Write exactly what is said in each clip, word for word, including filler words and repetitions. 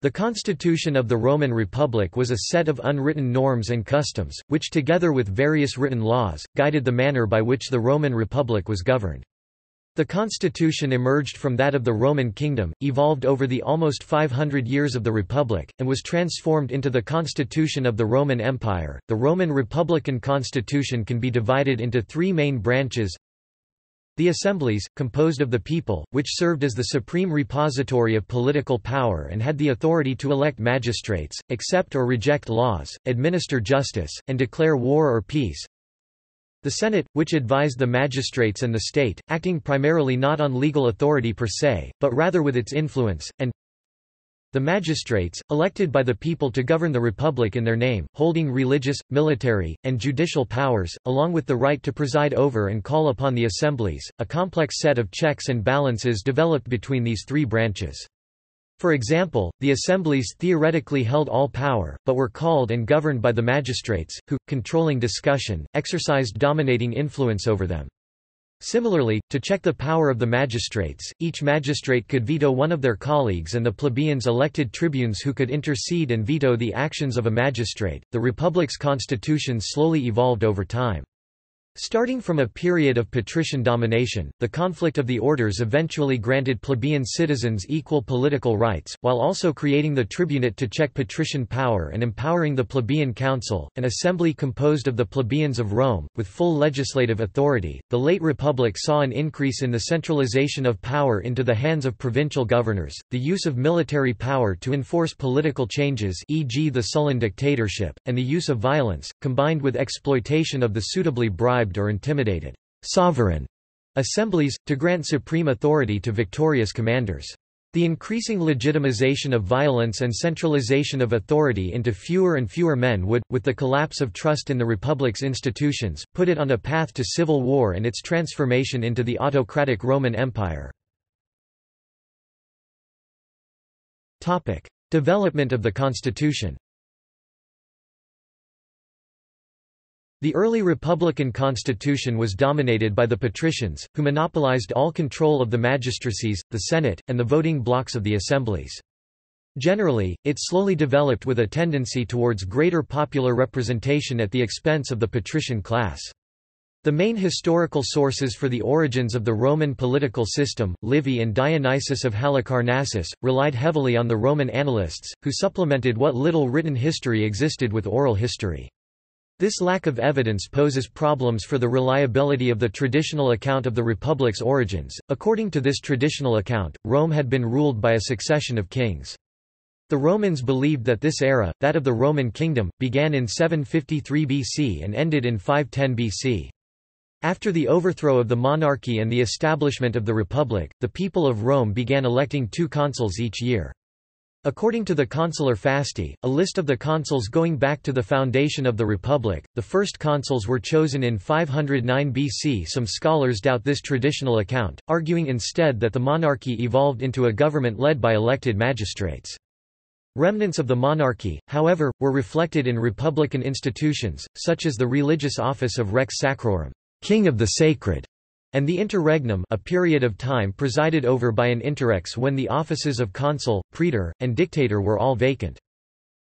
The constitution of the Roman Republic was a set of unwritten norms and customs, which together with various written laws, guided the manner by which the Roman Republic was governed. The constitution emerged from that of the Roman kingdom, evolved over the almost five hundred years of the Republic, and was transformed into the constitution of the Roman Empire. The Roman Republican constitution can be divided into three main branches. The assemblies, composed of the people, which served as the supreme repository of political power and had the authority to elect magistrates, accept or reject laws, administer justice, and declare war or peace. The Senate, which advised the magistrates and the state, acting primarily not on legal authority per se, but rather with its influence, and the magistrates, elected by the people to govern the Republic in their name, holding religious, military, and judicial powers, along with the right to preside over and call upon the assemblies, a complex set of checks and balances developed between these three branches. For example, the assemblies theoretically held all power, but were called and governed by the magistrates, who, controlling discussion, exercised dominating influence over them. Similarly, to check the power of the magistrates, each magistrate could veto one of their colleagues and the plebeians elected tribunes who could intercede and veto the actions of a magistrate. The Republic's constitution slowly evolved over time. Starting from a period of patrician domination, the conflict of the orders eventually granted plebeian citizens equal political rights, while also creating the tribunate to check patrician power and empowering the plebeian council, an assembly composed of the plebeians of Rome, with full legislative authority. The late Republic saw an increase in the centralization of power into the hands of provincial governors, the use of military power to enforce political changes, for example the Sullan dictatorship, and the use of violence, combined with exploitation of the suitably bribed or intimidated sovereign assemblies, to grant supreme authority to victorious commanders. The increasing legitimization of violence and centralization of authority into fewer and fewer men would, with the collapse of trust in the Republic's institutions, put it on a path to civil war and its transformation into the autocratic Roman Empire. Topic: Development of the Constitution. The early Republican constitution was dominated by the patricians, who monopolized all control of the magistracies, the Senate, and the voting blocks of the assemblies. Generally, it slowly developed with a tendency towards greater popular representation at the expense of the patrician class. The main historical sources for the origins of the Roman political system, Livy and Dionysius of Halicarnassus, relied heavily on the Roman annalists, who supplemented what little written history existed with oral history. This lack of evidence poses problems for the reliability of the traditional account of the Republic's origins. According to this traditional account, Rome had been ruled by a succession of kings. The Romans believed that this era, that of the Roman kingdom, began in seven fifty-three B C and ended in five ten B C. After the overthrow of the monarchy and the establishment of the Republic, the people of Rome began electing two consuls each year. According to the Consular Fasti, a list of the consuls going back to the foundation of the Republic, the first consuls were chosen in five hundred nine B C. Some scholars doubt this traditional account, arguing instead that the monarchy evolved into a government led by elected magistrates. Remnants of the monarchy, however, were reflected in Republican institutions, such as the religious office of Rex Sacrorum, King of the Sacred, and the interregnum, a period of time presided over by an interrex when the offices of consul, praetor, and dictator were all vacant.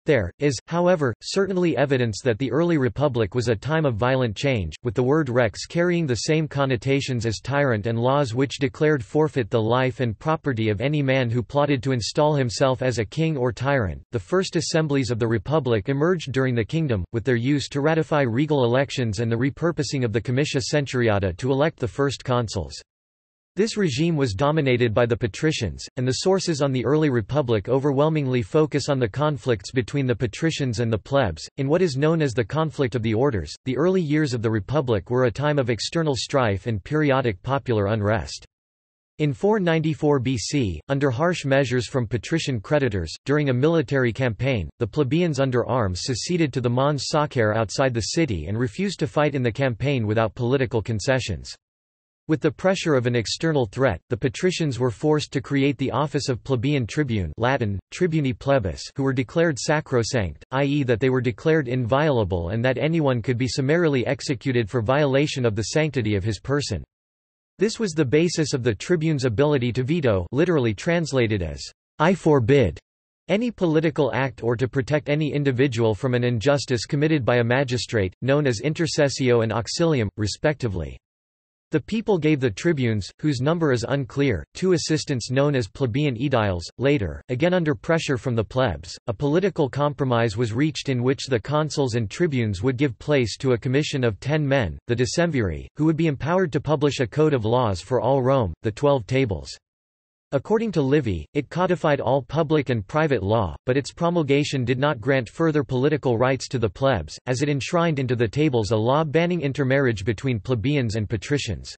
There is, however, certainly evidence that the early Republic was a time of violent change, with the word rex carrying the same connotations as tyrant and laws which declared forfeit the life and property of any man who plotted to install himself as a king or tyrant. The first assemblies of the Republic emerged during the kingdom, with their use to ratify regal elections and the repurposing of the comitia centuriata to elect the first consuls. This regime was dominated by the patricians, and the sources on the early Republic overwhelmingly focus on the conflicts between the patricians and the plebs. In what is known as the conflict of the orders, the early years of the Republic were a time of external strife and periodic popular unrest. In four ninety-four B C, under harsh measures from patrician creditors, during a military campaign, the plebeians under arms seceded to the Mons Sacer outside the city and refused to fight in the campaign without political concessions. With the pressure of an external threat, the patricians were forced to create the office of plebeian tribune (Latin: tribuni plebis), who were declared sacrosanct, that is that they were declared inviolable and that anyone could be summarily executed for violation of the sanctity of his person. This was the basis of the tribune's ability to veto, literally translated as "I forbid," Any political act or to protect any individual from an injustice committed by a magistrate, known as intercessio and auxilium, respectively. The people gave the tribunes, whose number is unclear, two assistants known as plebeian aediles. Later, again under pressure from the plebs, a political compromise was reached in which the consuls and tribunes would give place to a commission of ten men, the decemviri, who would be empowered to publish a code of laws for all Rome, the Twelve Tables. According to Livy, it codified all public and private law, but its promulgation did not grant further political rights to the plebs, as it enshrined into the tables a law banning intermarriage between plebeians and patricians.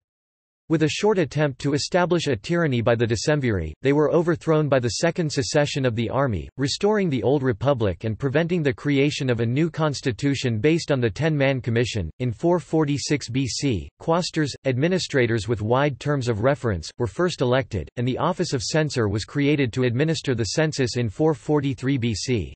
With a short attempt to establish a tyranny by the decemviri, they were overthrown by the second secession of the army, restoring the old republic and preventing the creation of a new constitution based on the Ten-Man Commission. In four forty-six B C, quaestors, administrators with wide terms of reference, were first elected, and the office of censor was created to administer the census in four forty-three B C.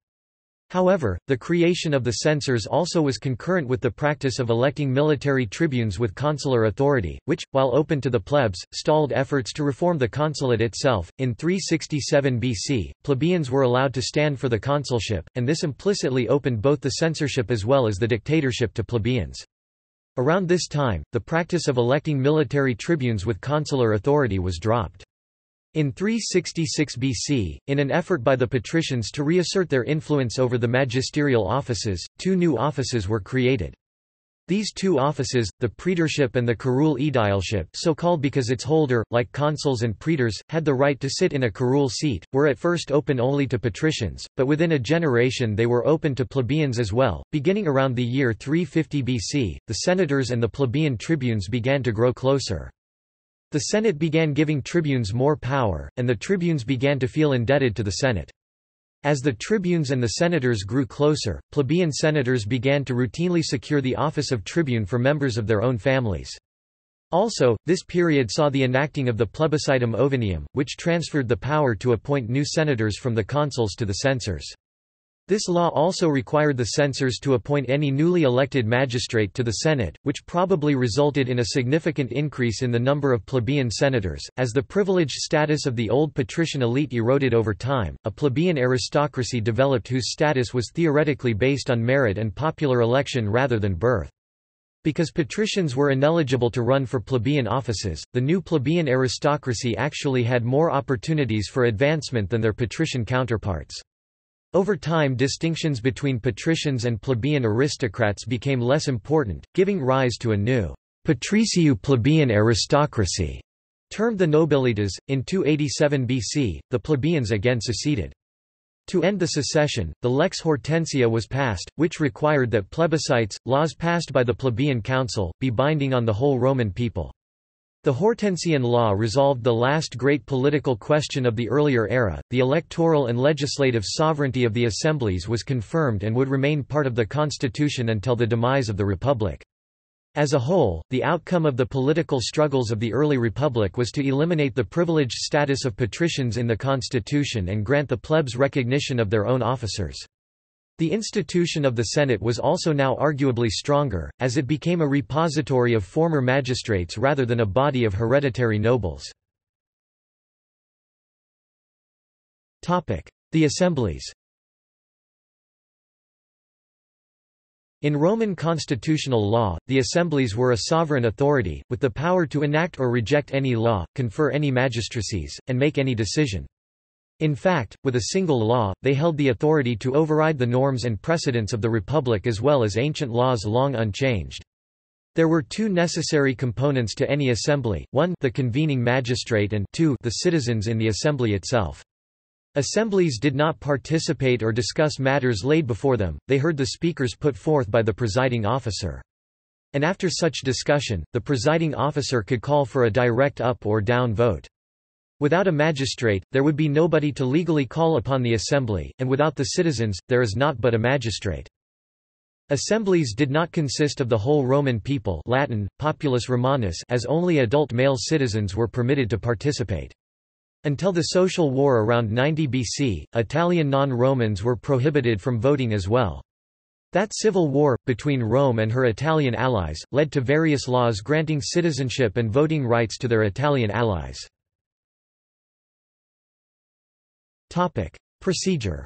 However, the creation of the censors also was concurrent with the practice of electing military tribunes with consular authority, which, while open to the plebs, stalled efforts to reform the consulate itself. In three sixty-seven B C, plebeians were allowed to stand for the consulship, and this implicitly opened both the censorship as well as the dictatorship to plebeians. Around this time, the practice of electing military tribunes with consular authority was dropped. In three sixty-six B C, in an effort by the patricians to reassert their influence over the magisterial offices, two new offices were created. These two offices, the praetorship and the curule aedileship, so called because its holder, like consuls and praetors, had the right to sit in a curule seat, were at first open only to patricians, but within a generation they were open to plebeians as well. Beginning around the year three fifty B C, the senators and the plebeian tribunes began to grow closer. The Senate began giving tribunes more power, and the tribunes began to feel indebted to the Senate. As the tribunes and the senators grew closer, plebeian senators began to routinely secure the office of tribune for members of their own families. Also, this period saw the enacting of the Plebiscitum Ovinium, which transferred the power to appoint new senators from the consuls to the censors. This law also required the censors to appoint any newly elected magistrate to the Senate, which probably resulted in a significant increase in the number of plebeian senators. As the privileged status of the old patrician elite eroded over time, a plebeian aristocracy developed whose status was theoretically based on merit and popular election rather than birth. Because patricians were ineligible to run for plebeian offices, the new plebeian aristocracy actually had more opportunities for advancement than their patrician counterparts. Over time, distinctions between patricians and plebeian aristocrats became less important, giving rise to a new patricio-plebeian aristocracy, termed the nobilitas. In two eighty-seven B C, the plebeians again seceded. To end the secession, the Lex Hortensia was passed, which required that plebiscites, laws passed by the plebeian council, be binding on the whole Roman people. The Hortensian law resolved the last great political question of the earlier era. The electoral and legislative sovereignty of the assemblies was confirmed and would remain part of the constitution until the demise of the Republic. As a whole, the outcome of the political struggles of the early Republic was to eliminate the privileged status of patricians in the constitution and grant the plebs recognition of their own officers. The institution of the Senate was also now arguably stronger, as it became a repository of former magistrates rather than a body of hereditary nobles. The assemblies. In Roman constitutional law, the assemblies were a sovereign authority, with the power to enact or reject any law, confer any magistracies, and make any decision. In fact, with a single law, they held the authority to override the norms and precedents of the Republic as well as ancient laws long unchanged. There were two necessary components to any assembly, one, the convening magistrate, and two, the citizens in the assembly itself. Assemblies did not participate or discuss matters laid before them, they heard the speakers put forth by the presiding officer. And after such discussion, the presiding officer could call for a direct up or down vote. Without a magistrate, there would be nobody to legally call upon the assembly, and without the citizens, there is not but a magistrate. Assemblies did not consist of the whole Roman people, Latin, populus Romanus, as only adult male citizens were permitted to participate. Until the Social War around ninety B C, Italian non-Romans were prohibited from voting as well. That civil war, between Rome and her Italian allies, led to various laws granting citizenship and voting rights to their Italian allies. Procedure.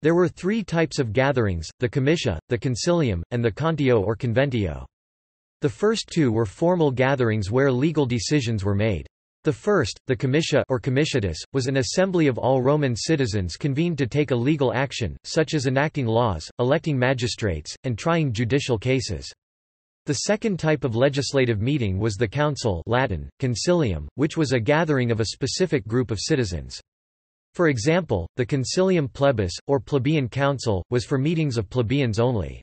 There were three types of gatherings, the comitia, the concilium, and the contio or conventio. The first two were formal gatherings where legal decisions were made. The first, the comitia or comitiatus, was an assembly of all Roman citizens convened to take a legal action, such as enacting laws, electing magistrates, and trying judicial cases. The second type of legislative meeting was the council, Latin, concilium, which was a gathering of a specific group of citizens. For example, the concilium plebis, or plebeian council, was for meetings of plebeians only.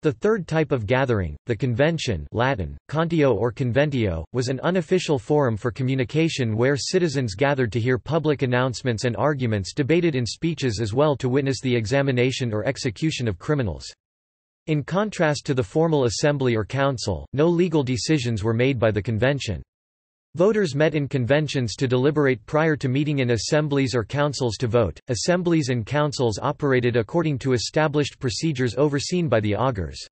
The third type of gathering, the convention, Latin, contio or conventio, was an unofficial forum for communication where citizens gathered to hear public announcements and arguments debated in speeches, as well to witness the examination or execution of criminals. In contrast to the formal assembly or council, no legal decisions were made by the convention. Voters met in conventions to deliberate prior to meeting in assemblies or councils to vote. Assemblies and councils operated according to established procedures overseen by the augurs.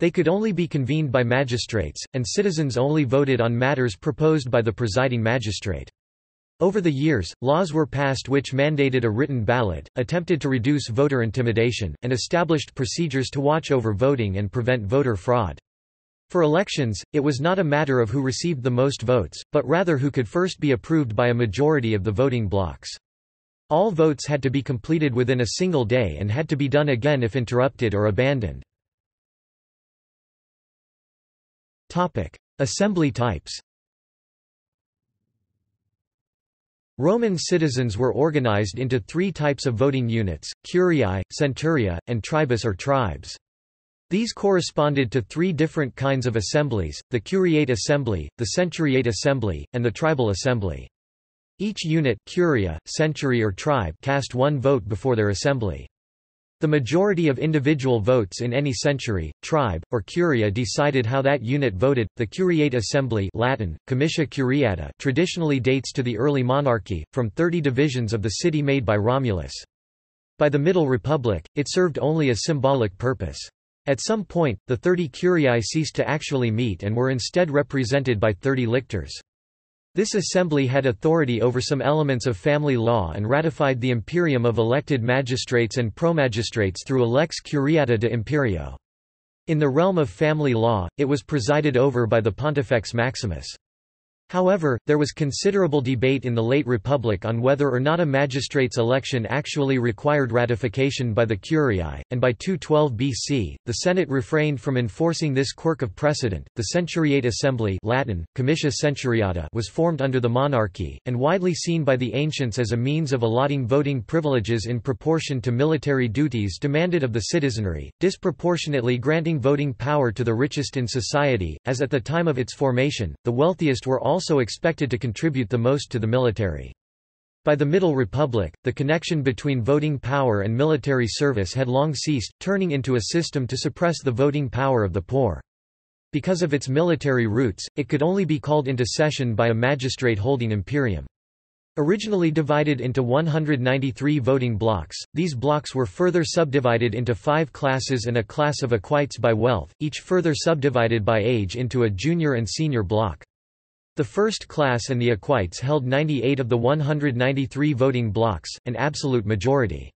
They could only be convened by magistrates, and citizens only voted on matters proposed by the presiding magistrate. Over the years, laws were passed which mandated a written ballot, attempted to reduce voter intimidation, and established procedures to watch over voting and prevent voter fraud. For elections, it was not a matter of who received the most votes, but rather who could first be approved by a majority of the voting blocs. All votes had to be completed within a single day and had to be done again if interrupted or abandoned. Topic: Assembly types. Roman citizens were organized into three types of voting units: curiae, centuria, and tribus or tribes. These corresponded to three different kinds of assemblies, the curiate assembly, the centuriate assembly, and the tribal assembly. Each unit, curia, century or tribe, cast one vote before their assembly. The majority of individual votes in any century, tribe, or curia decided how that unit voted. The curiate assembly, Latin, comitia curiata, traditionally dates to the early monarchy, from thirty divisions of the city made by Romulus. By the Middle Republic, it served only a symbolic purpose. At some point, the thirty curiae ceased to actually meet and were instead represented by thirty lictors. This assembly had authority over some elements of family law and ratified the imperium of elected magistrates and promagistrates through a lex curiata de imperio. In the realm of family law, it was presided over by the Pontifex Maximus. However, there was considerable debate in the late Republic on whether or not a magistrate's election actually required ratification by the curiae, and by two twelve B C, the Senate refrained from enforcing this quirk of precedent. The centuriate assembly, Latin, comitia centuriata, was formed under the monarchy, and widely seen by the ancients as a means of allotting voting privileges in proportion to military duties demanded of the citizenry, disproportionately granting voting power to the richest in society, as at the time of its formation, the wealthiest were all also expected to contribute the most to the military. By the Middle Republic, the connection between voting power and military service had long ceased, turning into a system to suppress the voting power of the poor. Because of its military roots, it could only be called into session by a magistrate holding imperium. Originally divided into one hundred ninety-three voting blocks, these blocks were further subdivided into five classes and a class of equites by wealth, each further subdivided by age into a junior and senior block. The first class and the equites held ninety-eight of the one hundred ninety-three voting blocks, an absolute majority.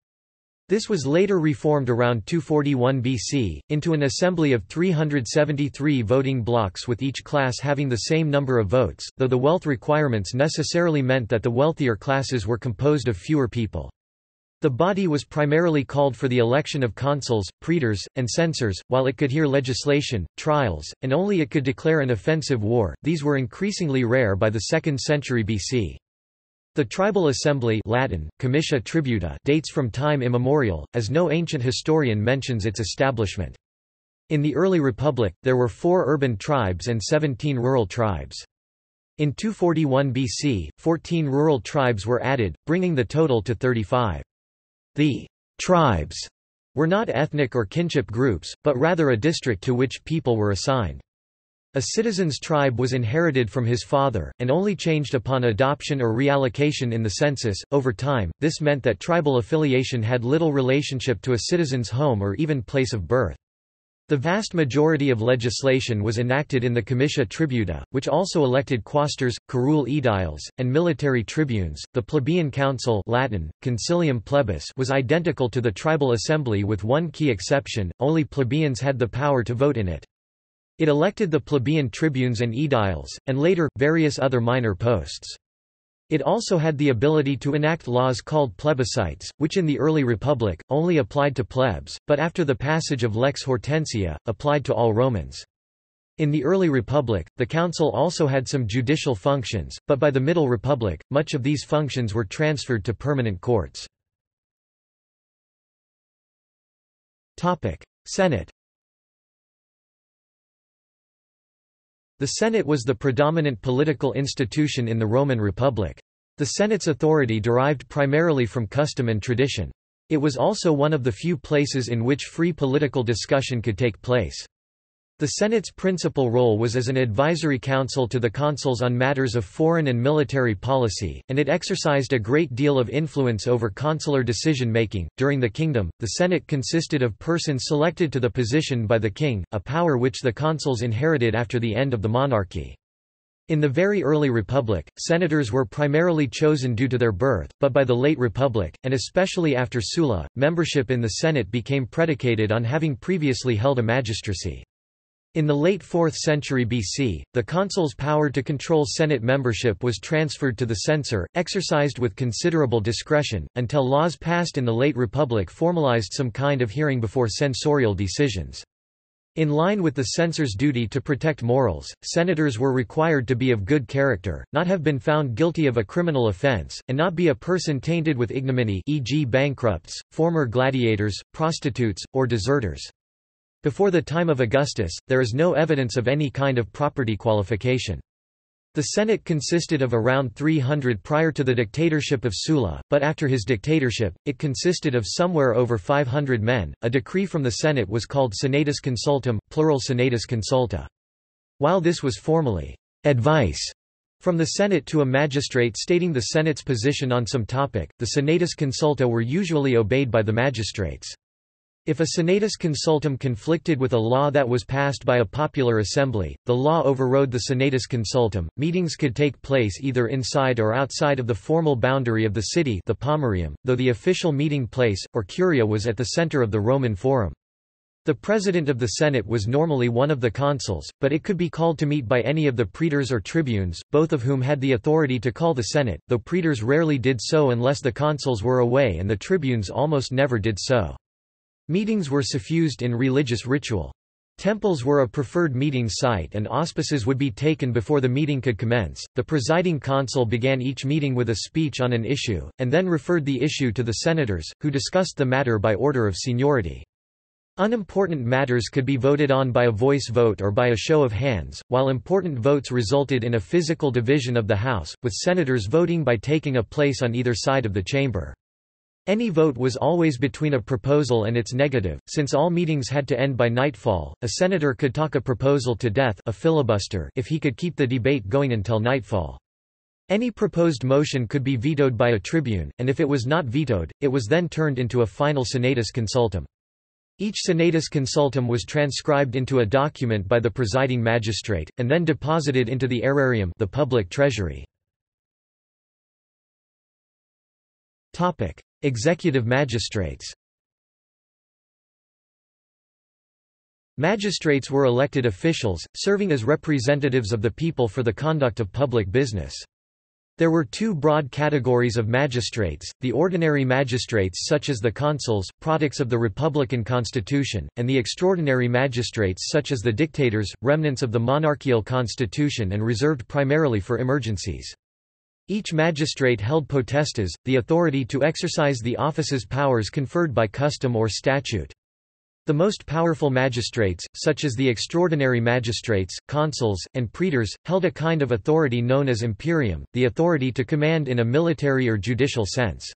This was later reformed around two forty-one B C, into an assembly of three hundred seventy-three voting blocks, with each class having the same number of votes, though the wealth requirements necessarily meant that the wealthier classes were composed of fewer people. The body was primarily called for the election of consuls, praetors, and censors, while it could hear legislation, trials, and only it could declare an offensive war. These were increasingly rare by the second century B C. The tribal assembly, Latin, comitia tributa, dates from time immemorial, as no ancient historian mentions its establishment. In the early Republic, there were four urban tribes and seventeen rural tribes. In two forty-one B C, fourteen rural tribes were added, bringing the total to thirty-five. The tribes were not ethnic or kinship groups, but rather a district to which people were assigned. A citizen's tribe was inherited from his father, and only changed upon adoption or reallocation in the census. Over time, this meant that tribal affiliation had little relationship to a citizen's home or even place of birth. The vast majority of legislation was enacted in the Comitia Tributa, which also elected quaestors, curule aediles, and military tribunes. The plebeian council (Latin: Concilium plebis) was identical to the tribal assembly with one key exception: only plebeians had the power to vote in it. It elected the plebeian tribunes and aediles, and later, various other minor posts. It also had the ability to enact laws called plebiscites, which in the early Republic, only applied to plebs, but after the passage of Lex Hortensia, applied to all Romans. In the early Republic, the Council also had some judicial functions, but by the Middle Republic, much of these functions were transferred to permanent courts. Senate. The Senate was the predominant political institution in the Roman Republic. The Senate's authority derived primarily from custom and tradition. It was also one of the few places in which free political discussion could take place. The Senate's principal role was as an advisory council to the consuls on matters of foreign and military policy, and it exercised a great deal of influence over consular decision-making. During the kingdom, the Senate consisted of persons selected to the position by the king, a power which the consuls inherited after the end of the monarchy. In the very early Republic, senators were primarily chosen due to their birth, but by the late Republic, and especially after Sulla, membership in the Senate became predicated on having previously held a magistracy. In the late fourth century B C, the consul's power to control Senate membership was transferred to the censor, exercised with considerable discretion, until laws passed in the late Republic formalized some kind of hearing before censorial decisions. In line with the censor's duty to protect morals, senators were required to be of good character, not have been found guilty of a criminal offense, and not be a person tainted with ignominy, for example bankrupts, former gladiators, prostitutes, or deserters. Before the time of Augustus, there is no evidence of any kind of property qualification. The Senate consisted of around three hundred prior to the dictatorship of Sulla, but after his dictatorship, it consisted of somewhere over five hundred men. A decree from the Senate was called Senatus Consultum, plural Senatus Consulta. While this was formally advice from the Senate to a magistrate stating the Senate's position on some topic, the Senatus Consulta were usually obeyed by the magistrates. If a senatus consultum conflicted with a law that was passed by a popular assembly, the law overrode the senatus consultum. Meetings could take place either inside or outside of the formal boundary of the city, the pomerium, though the official meeting place, or curia, was at the center of the Roman forum. The president of the Senate was normally one of the consuls, but it could be called to meet by any of the praetors or tribunes, both of whom had the authority to call the Senate, though praetors rarely did so unless the consuls were away, and the tribunes almost never did so. Meetings were suffused in religious ritual. Temples were a preferred meeting site, and auspices would be taken before the meeting could commence. The presiding consul began each meeting with a speech on an issue, and then referred the issue to the senators, who discussed the matter by order of seniority. Unimportant matters could be voted on by a voice vote or by a show of hands, while important votes resulted in a physical division of the House, with senators voting by taking a place on either side of the chamber. Any vote was always between a proposal and its negative. Since all meetings had to end by nightfall, a senator could talk a proposal to death, a filibuster, if he could keep the debate going until nightfall. Any proposed motion could be vetoed by a tribune, and if it was not vetoed, it was then turned into a final senatus consultum. Each senatus consultum was transcribed into a document by the presiding magistrate, and then deposited into the aerarium, the public treasury. Executive magistrates. Magistrates were elected officials, serving as representatives of the people for the conduct of public business. There were two broad categories of magistrates, the ordinary magistrates such as the consuls, products of the Republican Constitution, and the extraordinary magistrates such as the dictators, remnants of the monarchical constitution and reserved primarily for emergencies. Each magistrate held potestas, the authority to exercise the office's powers conferred by custom or statute. The most powerful magistrates, such as the extraordinary magistrates, consuls, and praetors, held a kind of authority known as imperium, the authority to command in a military or judicial sense.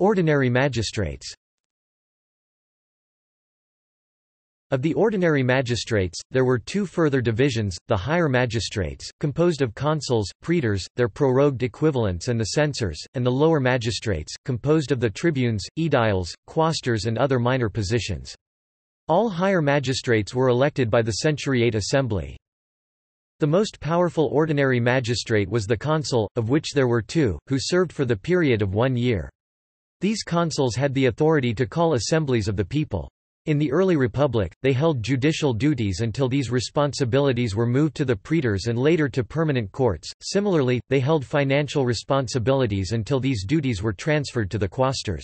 Ordinary magistrates. Of the ordinary magistrates, there were two further divisions, the higher magistrates, composed of consuls, praetors, their prorogued equivalents and the censors, and the lower magistrates, composed of the tribunes, aediles, quaestors and other minor positions. All higher magistrates were elected by the centuriate assembly. The most powerful ordinary magistrate was the consul, of which there were two, who served for the period of one year. These consuls had the authority to call assemblies of the people. In the early Republic, they held judicial duties until these responsibilities were moved to the praetors and later to permanent courts. Similarly, they held financial responsibilities until these duties were transferred to the quaestors.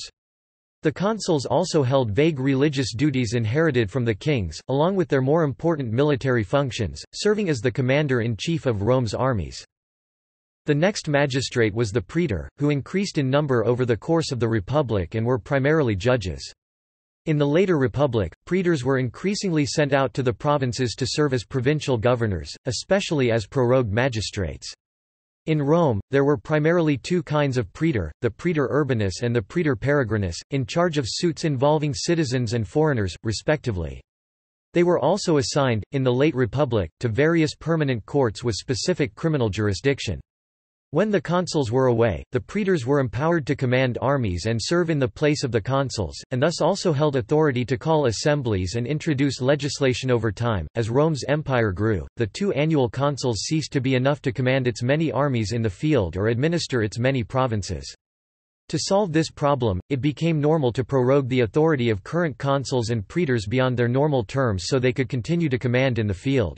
The consuls also held vague religious duties inherited from the kings, along with their more important military functions, serving as the commander-in-chief of Rome's armies. The next magistrate was the praetor, who increased in number over the course of the Republic and were primarily judges. In the later Republic, praetors were increasingly sent out to the provinces to serve as provincial governors, especially as prorogued magistrates. In Rome, there were primarily two kinds of praetor, the praetor urbanus and the praetor peregrinus, in charge of suits involving citizens and foreigners, respectively. They were also assigned, in the late Republic, to various permanent courts with specific criminal jurisdiction. When the consuls were away, the praetors were empowered to command armies and serve in the place of the consuls, and thus also held authority to call assemblies and introduce legislation over time. As Rome's empire grew, the two annual consuls ceased to be enough to command its many armies in the field or administer its many provinces. To solve this problem, it became normal to prorogue the authority of current consuls and praetors beyond their normal terms so they could continue to command in the field.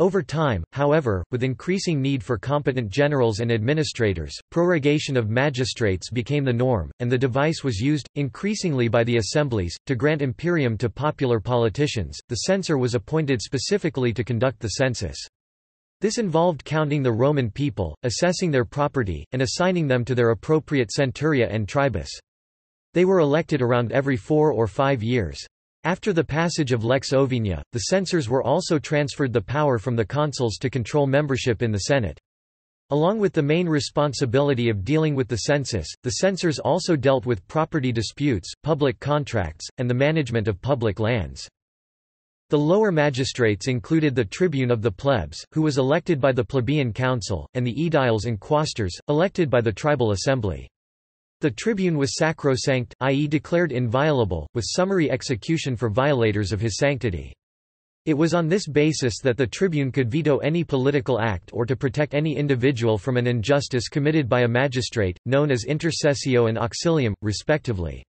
Over time, however, with increasing need for competent generals and administrators, prorogation of magistrates became the norm, and the device was used, increasingly by the assemblies, to grant imperium to popular politicians. The censor was appointed specifically to conduct the census. This involved counting the Roman people, assessing their property, and assigning them to their appropriate centuria and tribus. They were elected around every four or five years. After the passage of Lex Ovinia, the censors were also transferred the power from the consuls to control membership in the Senate. Along with the main responsibility of dealing with the census, the censors also dealt with property disputes, public contracts, and the management of public lands. The lower magistrates included the tribune of the plebs, who was elected by the plebeian council, and the aediles and quaestors, elected by the tribal assembly. The tribune was sacrosanct, that is declared inviolable, with summary execution for violators of his sanctity. It was on this basis that the tribune could veto any political act or to protect any individual from an injustice committed by a magistrate, known as intercessio and auxilium, respectively.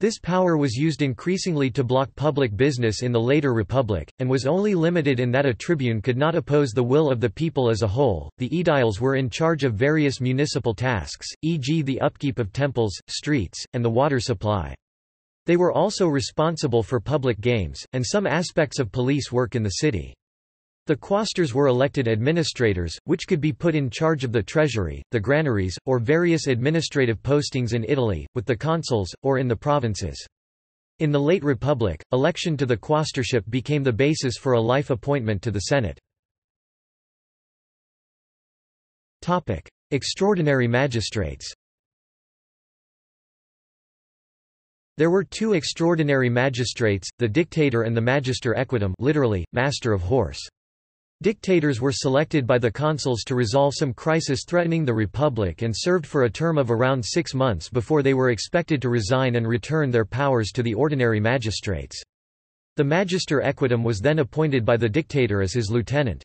This power was used increasingly to block public business in the later Republic, and was only limited in that a tribune could not oppose the will of the people as a whole. The aediles were in charge of various municipal tasks, for example the upkeep of temples, streets, and the water supply. They were also responsible for public games, and some aspects of police work in the city. The quaestors were elected administrators, which could be put in charge of the treasury, the granaries, or various administrative postings in Italy, with the consuls, or in the provinces. In the late Republic, election to the quaestorship became the basis for a life appointment to the Senate. Topic: Extraordinary magistrates. There were two extraordinary magistrates, the dictator and the magister equitum, literally master of horse. Dictators were selected by the consuls to resolve some crisis threatening the Republic and served for a term of around six months before they were expected to resign and return their powers to the ordinary magistrates. The magister equitum was then appointed by the dictator as his lieutenant.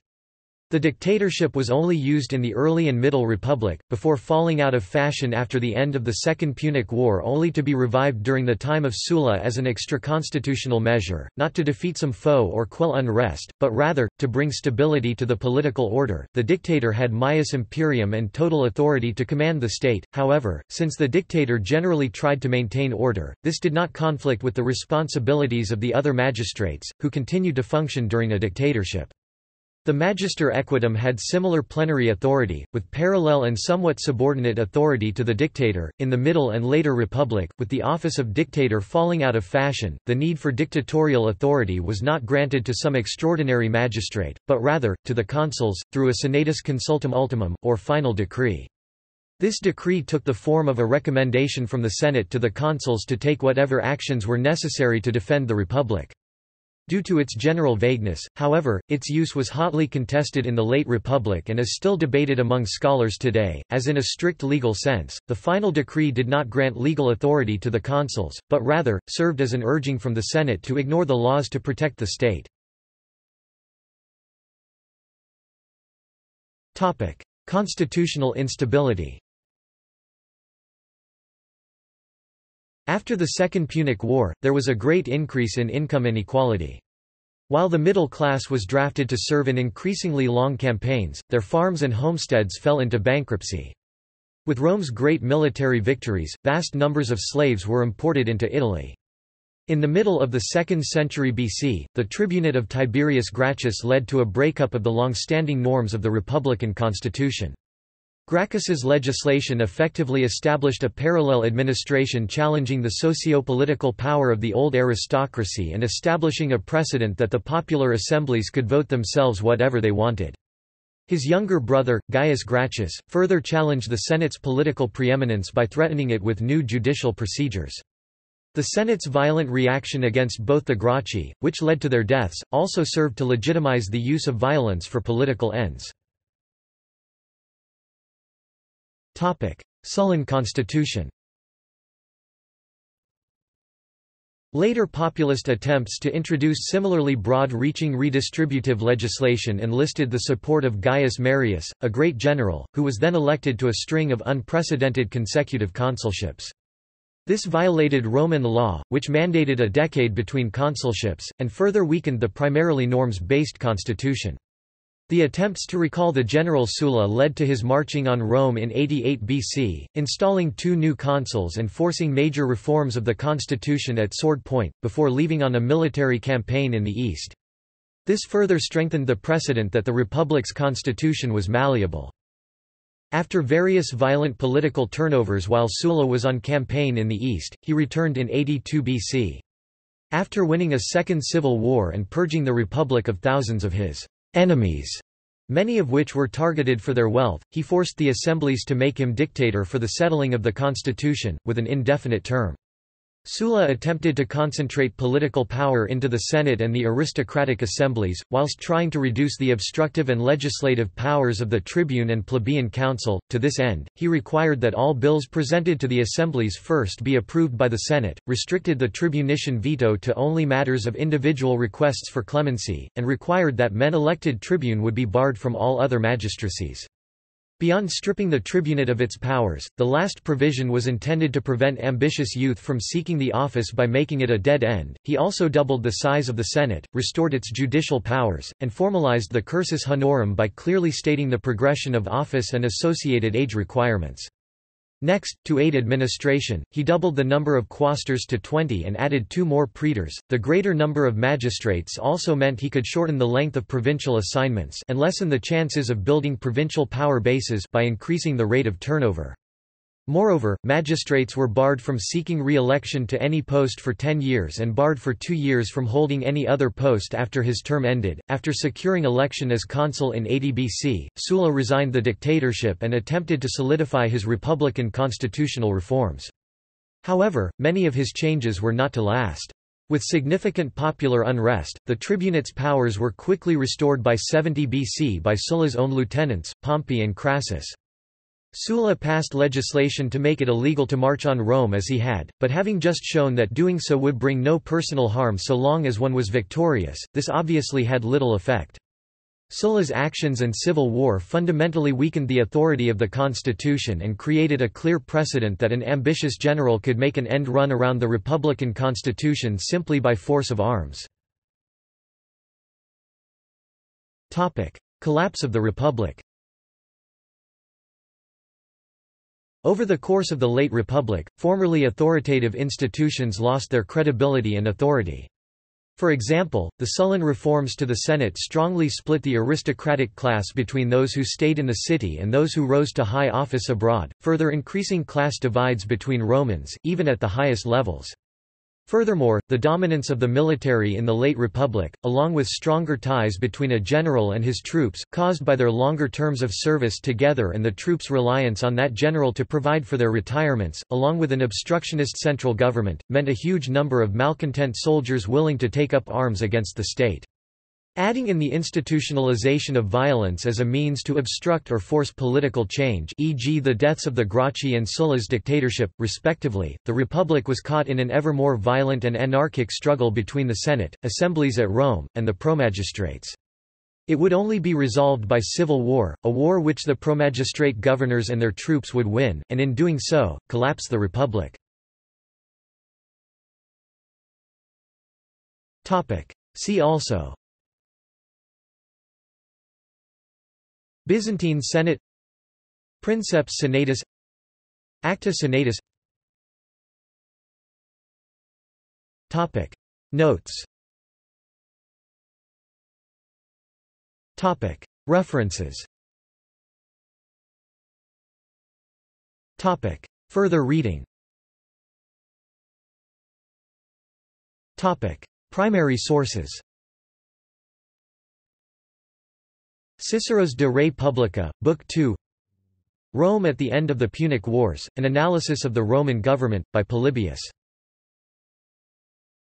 The dictatorship was only used in the early and middle Republic, before falling out of fashion after the end of the Second Punic War, only to be revived during the time of Sulla as an extra-constitutional measure, not to defeat some foe or quell unrest, but rather, to bring stability to the political order. The dictator had maius imperium and total authority to command the state. However, since the dictator generally tried to maintain order, this did not conflict with the responsibilities of the other magistrates, who continued to function during a dictatorship. The magister equitum had similar plenary authority, with parallel and somewhat subordinate authority to the dictator. In the Middle and later Republic, with the office of dictator falling out of fashion, the need for dictatorial authority was not granted to some extraordinary magistrate, but rather, to the consuls, through a Senatus Consultum Ultimum, or final decree. This decree took the form of a recommendation from the Senate to the consuls to take whatever actions were necessary to defend the Republic. Due to its general vagueness, however, its use was hotly contested in the late Republic and is still debated among scholars today, as in a strict legal sense, the final decree did not grant legal authority to the consuls, but rather, served as an urging from the Senate to ignore the laws to protect the state. Constitutional instability. After the Second Punic War, there was a great increase in income inequality. While the middle class was drafted to serve in increasingly long campaigns, their farms and homesteads fell into bankruptcy. With Rome's great military victories, vast numbers of slaves were imported into Italy. In the middle of the second century B C, the tribunate of Tiberius Gracchus led to a breakup of the long-standing norms of the republican constitution. Gracchus's legislation effectively established a parallel administration challenging the socio-political power of the old aristocracy and establishing a precedent that the popular assemblies could vote themselves whatever they wanted. His younger brother, Gaius Gracchus, further challenged the Senate's political preeminence by threatening it with new judicial procedures. The Senate's violent reaction against both the Gracchi, which led to their deaths, also served to legitimize the use of violence for political ends. Sullan constitution. Later populist attempts to introduce similarly broad-reaching redistributive legislation enlisted the support of Gaius Marius, a great general, who was then elected to a string of unprecedented consecutive consulships. This violated Roman law, which mandated a decade between consulships, and further weakened the primarily norms-based constitution. The attempts to recall the general Sulla led to his marching on Rome in eighty-eight B C, installing two new consuls and forcing major reforms of the constitution at Sword Point, before leaving on a military campaign in the east. This further strengthened the precedent that the Republic's constitution was malleable. After various violent political turnovers while Sulla was on campaign in the east, he returned in eighty-two B C. After winning a second civil war and purging the Republic of thousands of his enemies, many of which were targeted for their wealth, he forced the assemblies to make him dictator for the settling of the constitution, with an indefinite term. Sulla attempted to concentrate political power into the Senate and the aristocratic assemblies, whilst trying to reduce the obstructive and legislative powers of the tribune and plebeian council. To this end, he required that all bills presented to the assemblies first be approved by the Senate, restricted the tribunician veto to only matters of individual requests for clemency, and required that men elected tribune would be barred from all other magistracies. Beyond stripping the tribunate of its powers, the last provision was intended to prevent ambitious youth from seeking the office by making it a dead end. He also doubled the size of the Senate, restored its judicial powers, and formalized the cursus honorum by clearly stating the progression of office and associated age requirements. Next, to aid administration, he doubled the number of quaestors to twenty and added two more praetors. The greater number of magistrates also meant he could shorten the length of provincial assignments and lessen the chances of building provincial power bases by increasing the rate of turnover. Moreover, magistrates were barred from seeking re-election to any post for ten years and barred for two years from holding any other post after his term ended. After securing election as consul in eighty B C, Sulla resigned the dictatorship and attempted to solidify his republican constitutional reforms. However, many of his changes were not to last. With significant popular unrest, the tribunate's powers were quickly restored by seventy B C by Sulla's own lieutenants, Pompey and Crassus. Sulla passed legislation to make it illegal to march on Rome as he had, but having just shown that doing so would bring no personal harm so long as one was victorious, this obviously had little effect. Sulla's actions and civil war fundamentally weakened the authority of the constitution and created a clear precedent that an ambitious general could make an end run around the republican constitution simply by force of arms. Collapse of the Republic. Over the course of the late Republic, formerly authoritative institutions lost their credibility and authority. For example, the Sullan reforms to the Senate strongly split the aristocratic class between those who stayed in the city and those who rose to high office abroad, further increasing class divides between Romans, even at the highest levels. Furthermore, the dominance of the military in the late Republic, along with stronger ties between a general and his troops, caused by their longer terms of service together and the troops' reliance on that general to provide for their retirements, along with an obstructionist central government, meant a huge number of malcontent soldiers willing to take up arms against the state. Adding in the institutionalization of violence as a means to obstruct or force political change, for example the deaths of the Gracchi and Sulla's dictatorship, respectively, the Republic was caught in an ever more violent and anarchic struggle between the Senate, assemblies at Rome, and the promagistrates. It would only be resolved by civil war, a war which the promagistrate governors and their troops would win, and in doing so, collapse the Republic. See also: Byzantine Senate, Princeps Senatus, Acta Senatus. Topic Notes. Topic References. Topic Further reading. Topic Primary sources. Cicero's De Re Publica, Book two, Rome at the End of the Punic Wars, An Analysis of the Roman Government, by Polybius.